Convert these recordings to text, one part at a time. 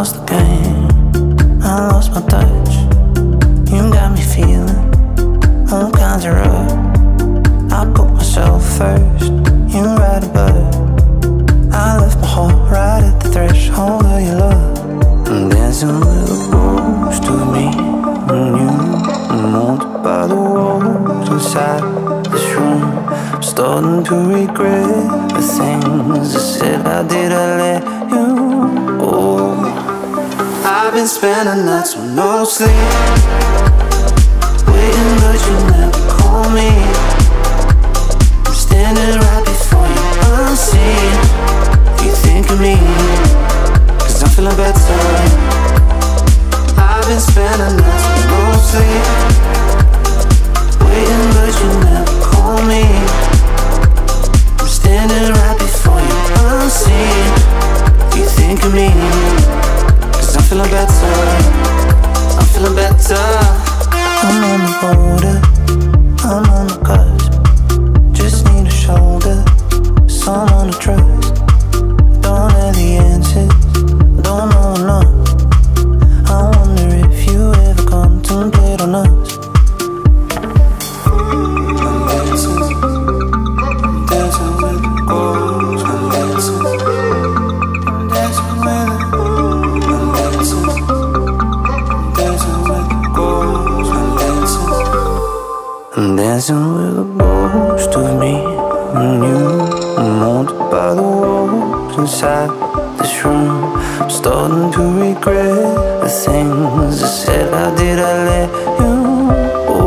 lost the game, I lost my touch. You got me feeling all kinds of rough. I put myself first, you right above. I left my heart right at the threshold of your love. I'm dancing with the ghost to me and you, I'm haunted by the walls inside this room. I'm starting to regret the things I said. How did I let you? I've been spending nights with no sleep, waiting but you never call me. I'm standing right before you unseen. You think of me, cause I'm feeling better. I've been spending nights with no sleep, waiting but you never call me. I'm standing right before you unseen. You think of me, I'm feeling better, I'm feeling better. I'm on the border, I'm on the cusp. Just need a shoulder, someone to trust. Don't have the answers, don't know enough. I wonder if you ever contemplate on us. I'm dancing with the ghost. I'm dancing with the ghost. I'm dancing with the ghost of me and you. I'm haunted by the walls inside this room. I'm starting to regret the things I said. How did I let you go?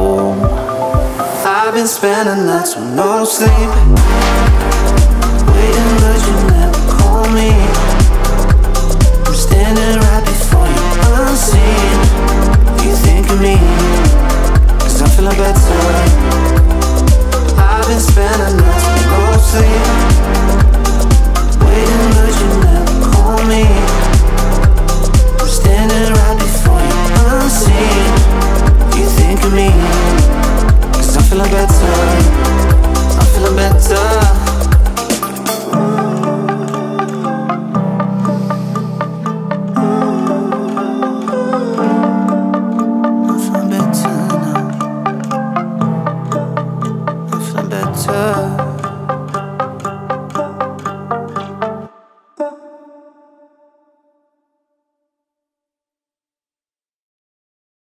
I've been spending nights with no sleep.